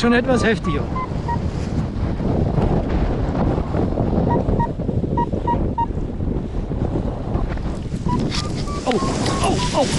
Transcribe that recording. wird schon etwas heftiger. Oh, oh, oh!